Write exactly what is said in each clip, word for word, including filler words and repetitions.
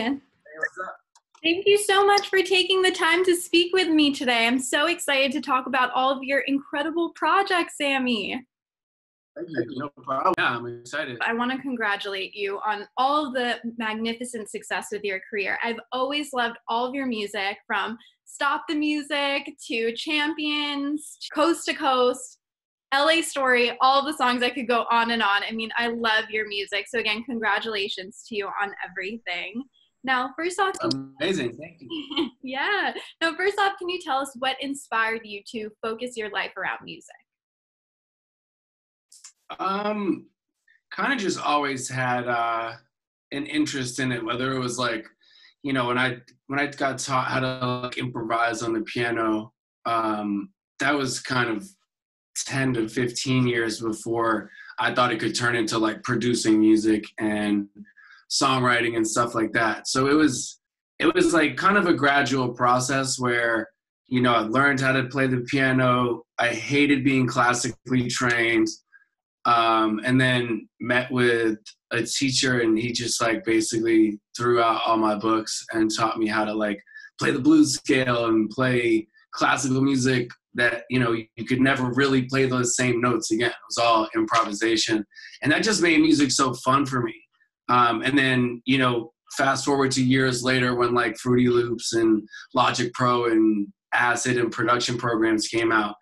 Hey, what's up? Thank you so much for taking the time to speak with me today. I'm so excited to talk about all of your incredible projects, Sammy. Thank you. No problem. Yeah, I'm excited. I want to congratulate you on all of the magnificent success with your career. I've always loved all of your music, from Stop the Music to Champions, Coast to Coast, L A Story, all the songs. I could go on and on. I mean, I love your music. So again, congratulations to you on everything. Now, first off, amazing. Thank you. Yeah. Now, first off, can you tell us what inspired you to focus your life around music? Um, kind of just always had uh, an interest in it, whether it was like, you know, when I when I got taught how to like, improvise on the piano, um, that was kind of ten to fifteen years before I thought it could turn into like producing music and songwriting and stuff like that. So it was it was like kind of a gradual process where, you know, I learned how to play the piano. I hated being classically trained. Um, and then met with a teacher, and he just like basically threw out all my books and taught me how to like play the blues scale and play classical music that, you know, you could never really play those same notes again. It was all improvisation. And that just made music so fun for me. Um, and then, you know, fast forward to years later when like Fruity Loops and Logic Pro and Acid and production programs came out.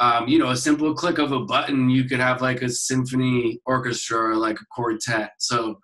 Um, you know, a simple click of a button, you could have like a symphony orchestra or like a quartet. So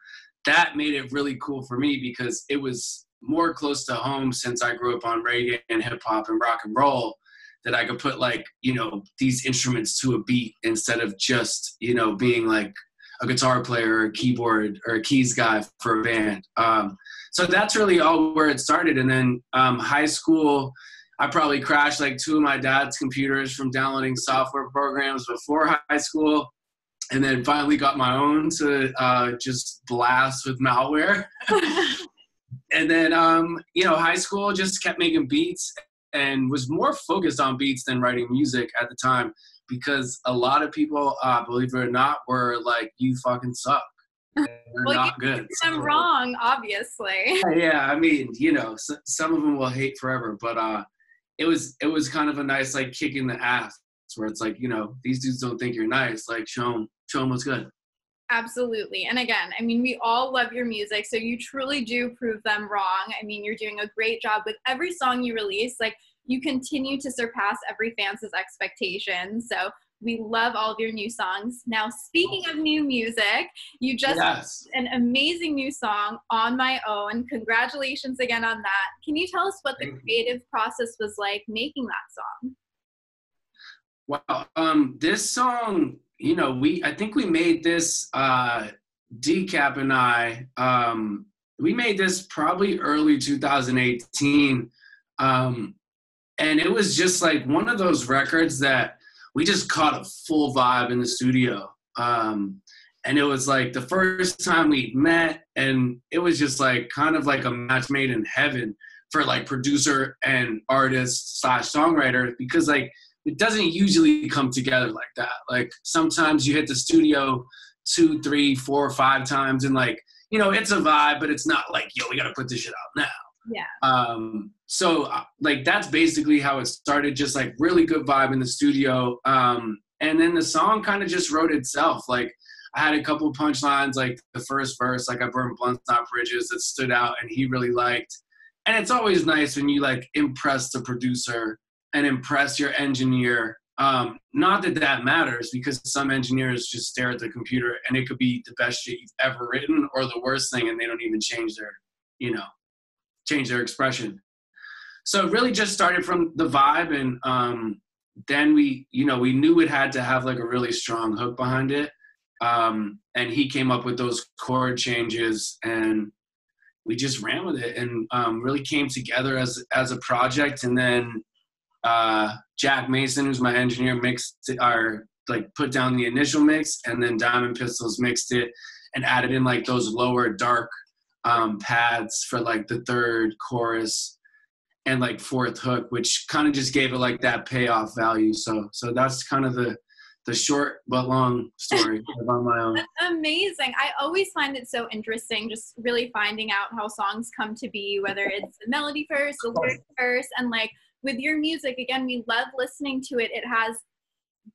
that made it really cool for me because it was more close to home, since I grew up on reggae and hip hop and rock and roll, that I could put like, you know, these instruments to a beat instead of just, you know, being like a guitar player or a keyboard or a keys guy for a band. Um, so that's really all where it started. And then um, high school, I probably crashed like two of my dad's computers from downloading software programs before high school, and then finally got my own to uh, just blast with malware. And then, um, you know, high school just kept making beats and was more focused on beats than writing music at the time, because a lot of people, uh, believe it or not, were like, you fucking suck. They're well, not you good. I'm so, wrong, obviously. Yeah, I mean, you know, so, some of them will hate forever, but uh, It was it was kind of a nice like kick in the ass, where it's like, you know, these dudes don't think you're nice, like show them, show them what's good. Absolutely. And again, I mean, we all love your music, so you truly do prove them wrong. I mean, you're doing a great job with every song you release. Like, you continue to surpass every fan's expectations. So we love all of your new songs. Now, speaking of new music, you just yes. an amazing new song, On My Own. Congratulations again on that. Can you tell us what the creative process was like making that song? Wow, um, this song, you know, we I think we made this, uh, D-Cap and I, um, we made this probably early two thousand eighteen. Um, and it was just like one of those records that we just caught a full vibe in the studio. Um, and it was like the first time we met, and it was just like kind of like a match made in heaven for like producer and artist slash songwriter, because like it doesn't usually come together like that. Like sometimes you hit the studio two, three, four, five times and like, you know, it's a vibe, but it's not like, yo, we gotta put this shit out now. Yeah. Um, so like that's basically how it started, just like really good vibe in the studio. Um, and then the song kind of just wrote itself. Like I had a couple punchlines, like the first verse, like I burned blunts, not bridges, that stood out and he really liked. And it's always nice when you like impress the producer and impress your engineer. Um, not that that matters, because some engineers just stare at the computer and it could be the best shit you've ever written or the worst thing, and they don't even change their, you know, change their expression. So it really just started from the vibe, and um, then we, you know, we knew it had to have like a really strong hook behind it. Um, and he came up with those chord changes, and we just ran with it, and um, really came together as as a project. And then uh, Jack Mason, who's my engineer, mixed it, or like put down the initial mix, and then Diamond Pistols mixed it and added in like those lower dark um pads for like the third chorus and like fourth hook, which kind of just gave it like that payoff value. So so that's kind of the the short but long story of On My Own. That's amazing. I always find it so interesting, just really finding out how songs come to be, whether it's the melody first, the lyrics first, and like with your music, again, we love listening to it. It has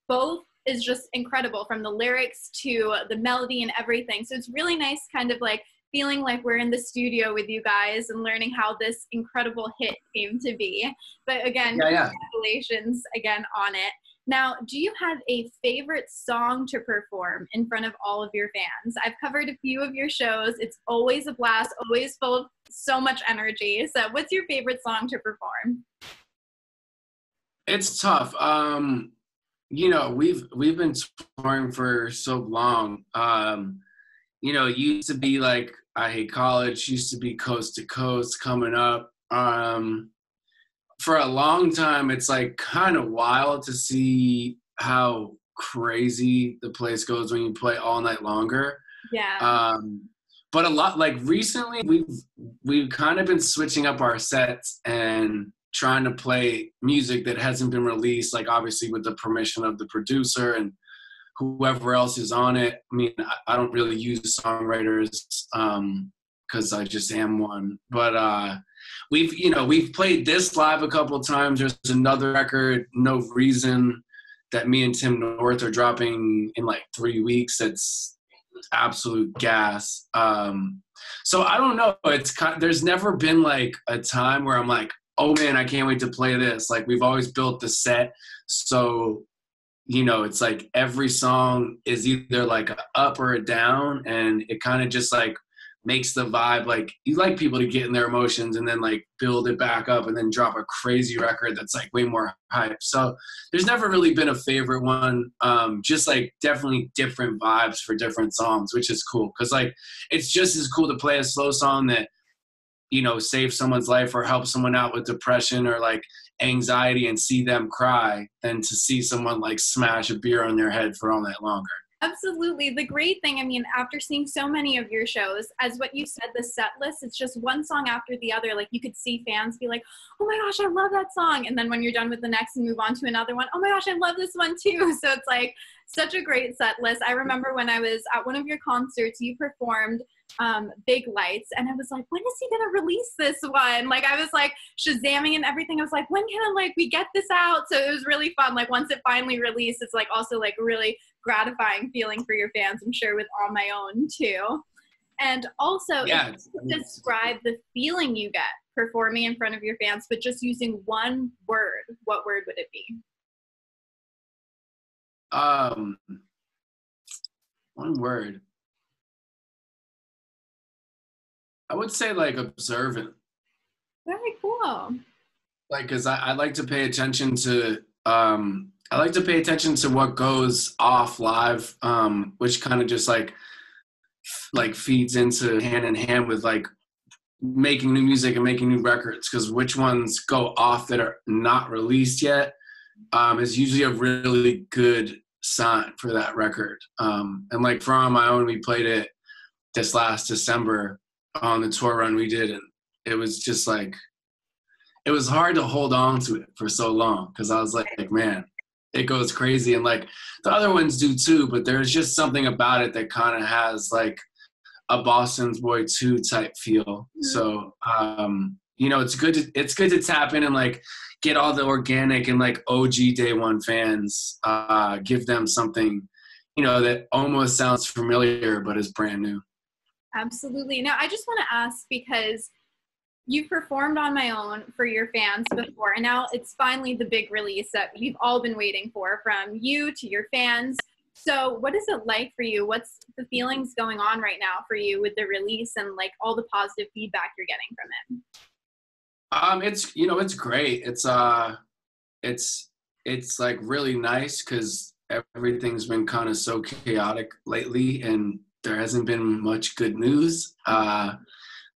both, is just incredible, from the lyrics to the melody and everything. So it's really nice kind of like feeling like we're in the studio with you guys and learning how this incredible hit came to be. But again, yeah, yeah. Congratulations again on it. Now, do you have a favorite song to perform in front of all of your fans? I've covered a few of your shows. It's always a blast, always full of so much energy. So what's your favorite song to perform? It's tough. Um, you know, we've, we've been touring for so long. Um, you know, it used to be like I Hate College, used to be Coast to Coast coming up. Um, For a long time, it's like kind of wild to see how crazy the place goes when you play All Night Longer. Yeah. Um, but a lot, like recently, we've we've kind of been switching up our sets and trying to play music that hasn't been released, like obviously with the permission of the producer and whoever else is on it. I mean, I don't really use songwriters um, because I just am one, but. Uh, We've, you know, we've played this live a couple of times. There's another record, No Reason, that me and Tim North are dropping in like three weeks. That's absolute gas. Um, so I don't know. It's kind of, there's never been like a time where I'm like, oh man, I can't wait to play this. Like we've always built the set. So, you know, it's like every song is either like a up or a down, and it kind of just like makes the vibe, like you like people to get in their emotions and then like build it back up and then drop a crazy record that's like way more hype. So there's never really been a favorite one, um, just like definitely different vibes for different songs, which is cool. Cause like, it's just as cool to play a slow song that, you know, saves someone's life or helps someone out with depression or like anxiety and see them cry than to see someone like smash a beer on their head for All Night Longer. Absolutely. The great thing, I mean, after seeing so many of your shows, as what you said, the set list, it's just one song after the other. Like you could see fans be like, oh my gosh, I love that song. And then when you're done with the next and move on to another one, oh my gosh, I love this one too. So it's like such a great set list. I remember when I was at one of your concerts, you performed um, Big Lights. And I was like, when is he going to release this one? Like I was like Shazamming and everything. I was like, when can I like, we get this out? So it was really fun. Like once it finally released, it's like also like really gratifying feeling for your fans, I'm sure, with On My Own too. And also, yeah, if you could describe the feeling you get performing in front of your fans, but just using one word, what word would it be? Um, one word. I would say like observant. Very cool. Like, cause I, I like to pay attention to, um, I like to pay attention to what goes off live, um, which kind of just like, like feeds into hand in hand with like making new music and making new records. Cause which ones go off that are not released yet, um, is usually a really good sign for that record. Um, and like for On My Own, we played it this last December on the tour run we did. And it was just like, it was hard to hold on to it for so long. Cause I was like, like man, it goes crazy, and like the other ones do too, but there's just something about it that kind of has like a Boston's Boy two type feel. So um you know, it's good to, it's good to tap in and like get all the organic and like O G day one fans, uh give them something, you know, that almost sounds familiar but is brand new. Absolutely. Now I just want to ask, because you've performed On My Own for your fans before, and now it's finally the big release that we've all been waiting for, from you to your fans. So what is it like for you? What's the feelings going on right now for you with the release and like all the positive feedback you're getting from it? Um, it's, you know, it's great. It's, uh, it's, it's like really nice, because everything's been kind of so chaotic lately and there hasn't been much good news. Uh,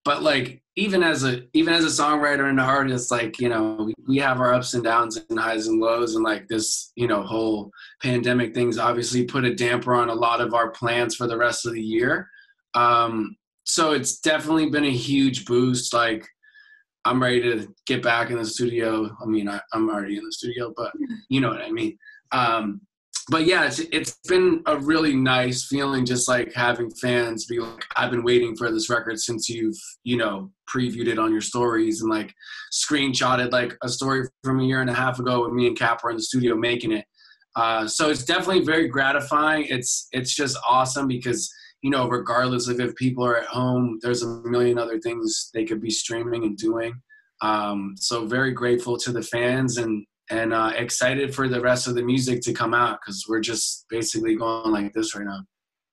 But like, even as a, even as a songwriter and an artist, like, you know, we, we have our ups and downs and highs and lows, and like this, you know, whole pandemic thing's obviously put a damper on a lot of our plans for the rest of the year. Um, so it's definitely been a huge boost. Like I'm ready to get back in the studio. I mean, I, I'm already in the studio, but you know what I mean? Um, But yeah, it's, it's been a really nice feeling, just like having fans be like, I've been waiting for this record since you've, you know, previewed it on your stories and like screenshotted like a story from a year and a half ago when me and Cap were in the studio making it. Uh, so it's definitely very gratifying. It's, it's just awesome because, you know, regardless of if people are at home, there's a million other things they could be streaming and doing. Um, so very grateful to the fans and, And uh, excited for the rest of the music to come out because we're just basically going like this right now.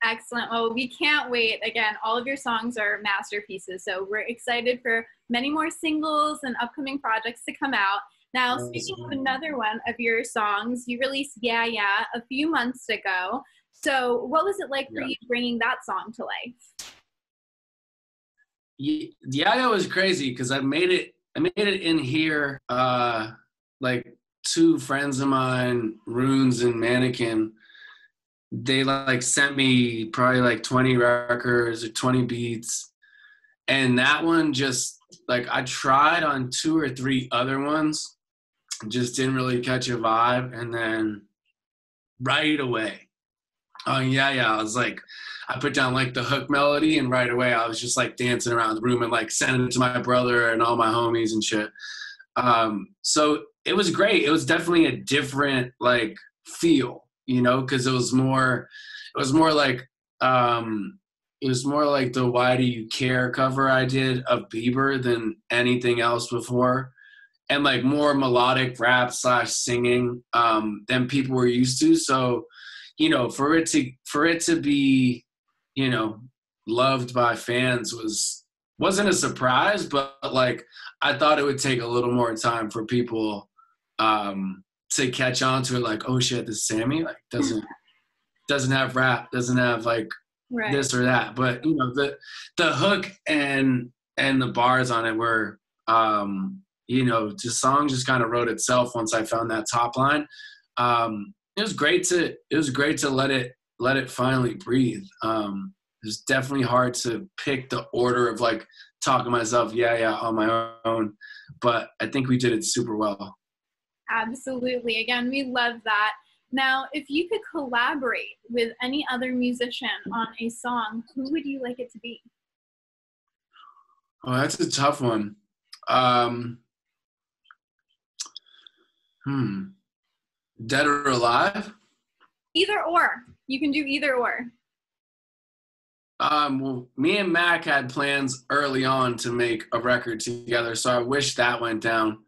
Excellent. Well, we can't wait. Again, all of your songs are masterpieces. So we're excited for many more singles and upcoming projects to come out. Now, speaking of another one of your songs, you released Yeah Yeah a few months ago. So what was it like yeah. for you bringing that song to life? Yeah, Yeah was crazy because I made it, I made it in here, uh, like, two friends of mine, Runes and Mannequin, they like sent me probably like twenty records or twenty beats. And that one just, like, I tried on two or three other ones, just didn't really catch a vibe. And then right away, oh yeah, yeah, I was like, I put down like the hook melody and right away I was just like dancing around the room and like sending it to my brother and all my homies and shit. Um, so it was great. It was definitely a different like feel, you know, because it was more, it was more like, um, it was more like the Why Do You Care cover I did of Bieber than anything else before, and like more melodic rap slash singing um, than people were used to. So, you know, for it to for it to be, you know, loved by fans was wasn't a surprise, but like I thought it would take a little more time for people um, to catch on to it. Like, oh shit, this Sammy like doesn't doesn't have rap, doesn't have like right. this or that. But you know, the the hook and and the bars on it were, um, you know, the song just kind of wrote itself once I found that top line. Um, it was great to it was great to let it let it finally breathe. Um, It's definitely hard to pick the order of like talking myself, yeah, yeah, on my own. But I think we did it super well. Absolutely. Again, we love that. Now, if you could collaborate with any other musician on a song, who would you like it to be? Oh, that's a tough one. Um, hmm. Dead or alive? Either or. You can do either or. Um, well, me and Mac had plans early on to make a record together, so I wish that went down.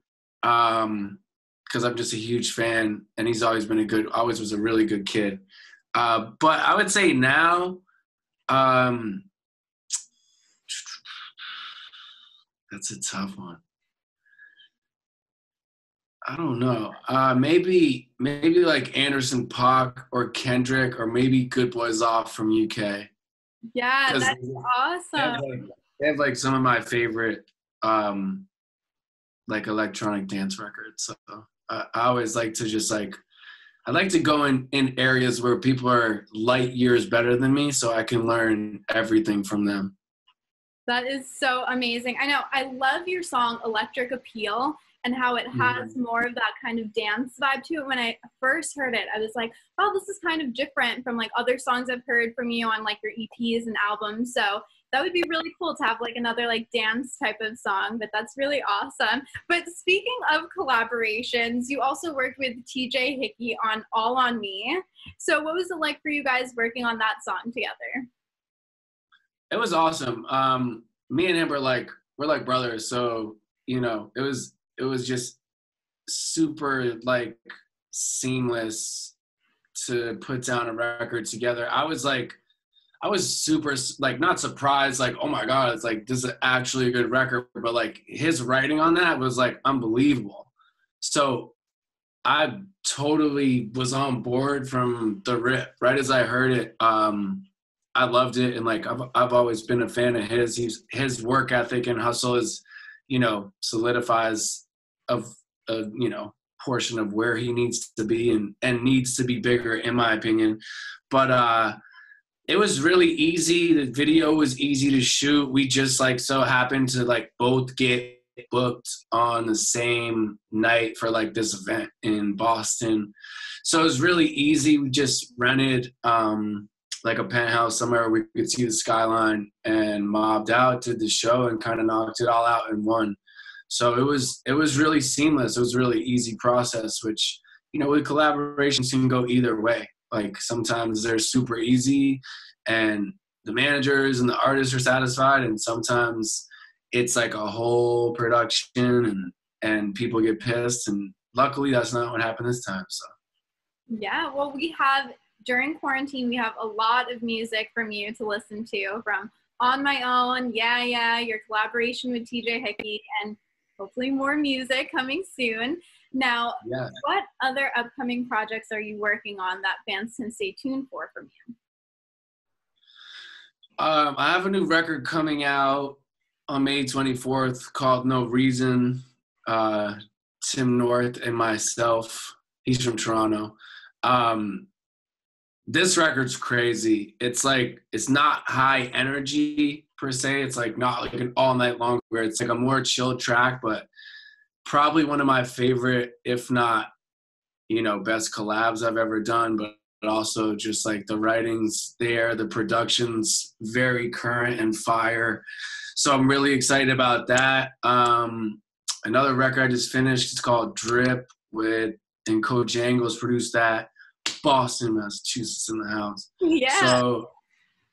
Um, because I'm just a huge fan, and he's always been a good, always was a really good kid. Uh, but I would say now, um, that's a tough one. I don't know. Uh, maybe, maybe like Anderson Paak or Kendrick, or maybe Good Boys Off from U K. Yeah, that's awesome. They have, like, they have like some of my favorite um like electronic dance records, so uh, I always like to just like I like to go in in areas where people are light years better than me so I can learn everything from them. That is so amazing. I know, I love your song Electric Appeal and how it has more of that kind of dance vibe to it. When I first heard it, I was like, oh, this is kind of different from like other songs I've heard from you on like your E Ps and albums. So that would be really cool to have like another like dance type of song, but that's really awesome. But speaking of collaborations, you also worked with T J Hickey on All On Me. So what was it like for you guys working on that song together? It was awesome. Um, me and him were like, we're like brothers. So, you know, it was, it was just super like seamless to put down a record together. I was like, I was super like not surprised, like, oh my God, it's like, this is actually a good record. But like his writing on that was like unbelievable. So I totally was on board from the rip, right as I heard it. Um, I loved it. And like, I've, I've always been a fan of his, He's, his work ethic and hustle is, you know, solidifies of a, you know, portion of where he needs to be and, and needs to be bigger in my opinion. But uh, it was really easy. The video was easy to shoot. We just like so happened to like both get booked on the same night for like this event in Boston. So it was really easy. We just rented um, like a penthouse somewhere where we could see the skyline and mobbed out, did the show, and kind of knocked it all out in one. So it was, it was really seamless. It was a really easy process, which, you know, with collaborations can go either way. Like sometimes they're super easy and the managers and the artists are satisfied, and sometimes it's like a whole production and, and people get pissed. And luckily that's not what happened this time. So. Yeah. Well, we have, during quarantine, we have a lot of music from you to listen to, from On My Own, Yeah, Yeah, your collaboration with T J Hickey, and hopefully more music coming soon. Now, yeah. What other upcoming projects are you working on that fans can stay tuned for from you? Um, I have a new record coming out on May twenty-fourth called No Reason. Uh, Tim North and myself. He's from Toronto. Um, this record's crazy. It's like, it's not high energy per se. It's like not like an all night long where it's like a more chill track, but probably one of my favorite, if not, you know, best collabs I've ever done, but also just like the writing's there, the production's very current and fire. So I'm really excited about that. Um, another record I just finished, it's called Drip, with, and Cojangles produced that. Boston, Massachusetts in the house. Yeah. So,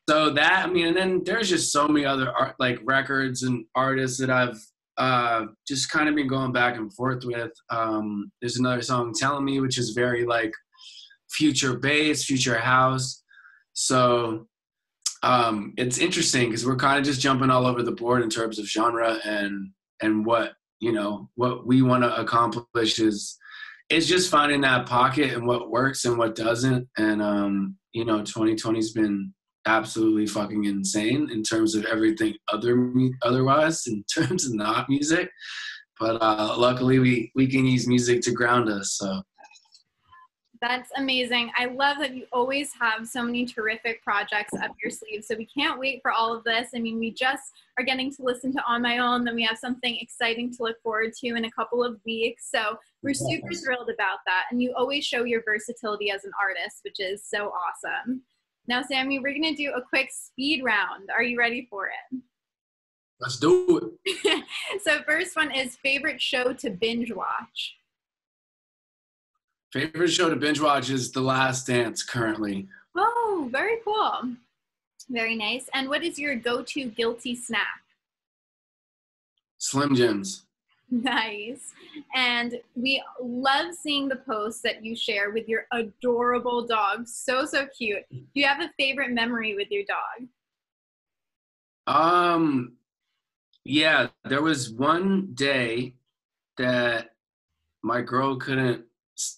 so that, I mean, and then there's just so many other art, like records and artists that I've uh, just kind of been going back and forth with. Um, there's another song, Telling Me, which is very like future bass, future house. So um, it's interesting because we're kind of just jumping all over the board in terms of genre and, and what, you know, what we want to accomplish is, it's just finding that pocket and what works and what doesn't. And, um, you know, twenty twenty's been absolutely fucking insane in terms of everything other otherwise, in terms of not music. But uh, luckily we, we can use music to ground us, so. That's amazing. I love that you always have so many terrific projects up your sleeve. So we can't wait for all of this. I mean, we just are getting to listen to On My Own. Then we have something exciting to look forward to in a couple of weeks. So we're super thrilled about that. And you always show your versatility as an artist, which is so awesome. Now, Sammy, we're going to do a quick speed round. Are you ready for it? Let's do it. So first one is favorite show to binge watch. Favorite show to binge watch is The Last Dance currently. Oh, very cool. Very nice. And what is your go-to guilty snack? Slim Jims. Nice. And we love seeing the posts that you share with your adorable dog. So, so cute. Do you have a favorite memory with your dog? Um, yeah, there was one day that my girl couldn't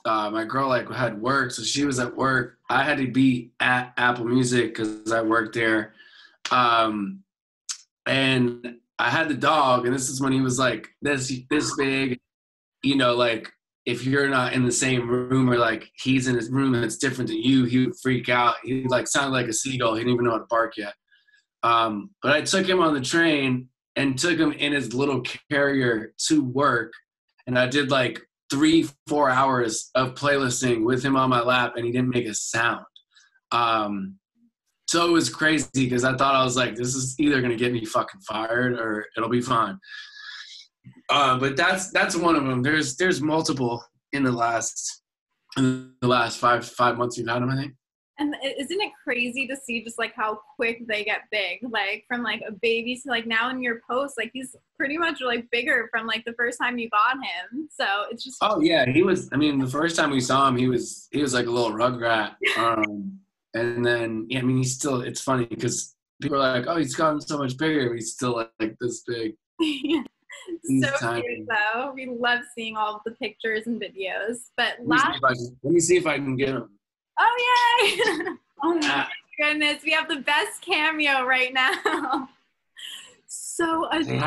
Uh, my girl like had work, so she was at work. I had to be at Apple Music because I worked there, um, and I had the dog. And this is when he was like this, this big, you know. Like if you're not in the same room, or like he's in his room and it's different than you, he would freak out. He like sounded like a seagull. He didn't even know how to bark yet. Um, but I took him on the train and took him in his little carrier to work, and I did like three, four hours of playlisting with him on my lap, and he didn't make a sound. Um, so it was crazy because I thought I was like, this is either going to get me fucking fired or it'll be fine. Uh, but that's that's one of them. There's there's multiple in the last in the last five five months we've had them, I think. And isn't it crazy to see just like how quick they get big, like from like a baby to like now in your post, like he's pretty much like bigger from like the first time you got him. So it's just. Oh yeah. He was, I mean, the first time we saw him, he was, he was like a little rugrat. Um, and then, yeah, I mean, he's still, it's funny because people are like, oh, he's gotten so much bigger. He's still like, like this big. Yeah. So cute though. We love seeing all of the pictures and videos, but last. Let me see if I can get him. Oh, yay! Oh, my goodness. We have the best cameo right now. So adorable. Hey,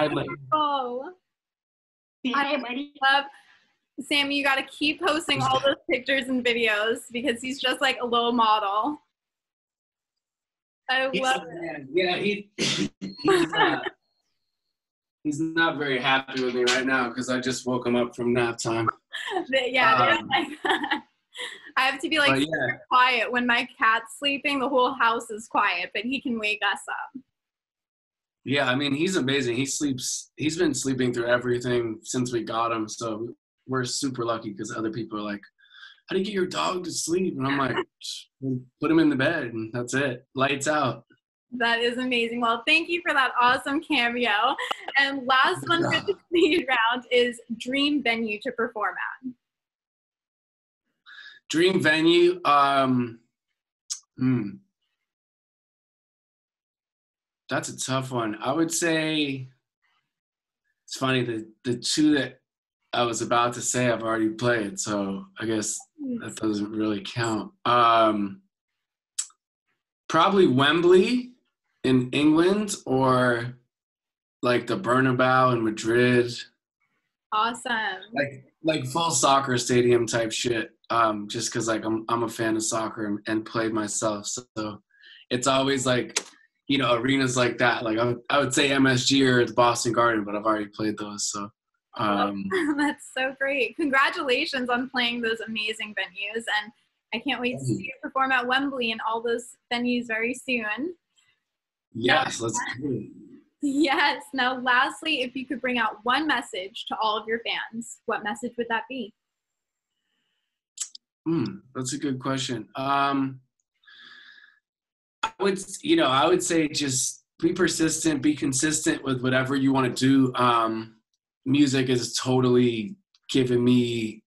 hi, buddy. I love, Sammy, you got to keep posting all those pictures and videos because he's just like a little model. I he's love it. Yeah, he, he's, uh, He's not very happy with me right now because I just woke him up from nap time. Yeah, um, like, I have to be like yeah. quiet. When my cat's sleeping, the whole house is quiet, but he can wake us up. Yeah, I mean, he's amazing. He sleeps, he's been sleeping through everything since we got him. So we're super lucky because other people are like, how do you get your dog to sleep? And I'm like, put him in the bed and that's it. Lights out. That is amazing. Well, thank you for that awesome cameo. And last one for the speed round is dream venue to perform at. Dream venue? Um, hmm. That's a tough one. I would say, it's funny, the, the two that I was about to say I've already played, so I guess that doesn't really count. Um, probably Wembley in England or like the Bernabéu in Madrid. Awesome. Like like full soccer stadium type shit. Um, just cause like I'm I'm a fan of soccer and, and play myself. So it's always like, you know, arenas like that. Like I would, I would say M S G or the Boston Garden, but I've already played those. So um, that's so great. Congratulations on playing those amazing venues, and I can't wait to see you perform at Wembley and all those venues very soon. Yes, now, let's do it. Yes. Now, lastly, if you could bring out one message to all of your fans, what message would that be? Mm, that's a good question. Um, I would, you know, I would say just be persistent, be consistent with whatever you want to do. Um, music is totally giving me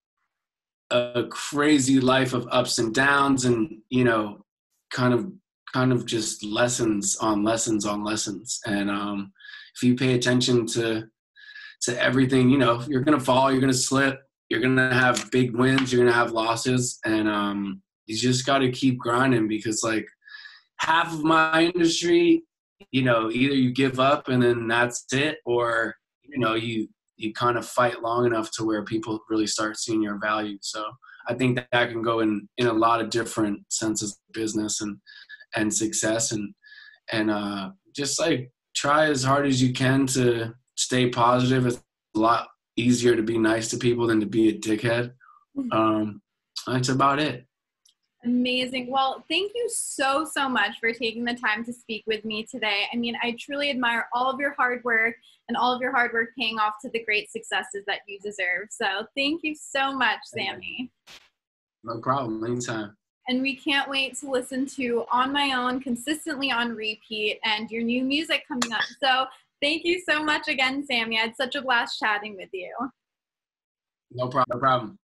a crazy life of ups and downs and, you know, kind of, kind of just lessons on lessons on lessons. And um, if you pay attention to, to everything, you know, you're going to fall, you're going to slip, you're going to have big wins, you're going to have losses. And um, you just got to keep grinding because like half of my industry, you know, either you give up and then that's it, or, you know, you, you kind of fight long enough to where people really start seeing your value. So I think that, that can go in, in a lot of different senses of business and, and success and, and uh, just like try as hard as you can to stay positive. It's a lot easier to be nice to people than to be a dickhead. Um, that's about it. Amazing. Well, thank you so, so much for taking the time to speak with me today. I mean, I truly admire all of your hard work and all of your hard work paying off to the great successes that you deserve. So thank you so much, Sammy. No problem. Anytime. And we can't wait to listen to On My Own consistently on repeat and your new music coming up. So thank you so much again, Sammy. I had such a blast chatting with you. No problem. No problem.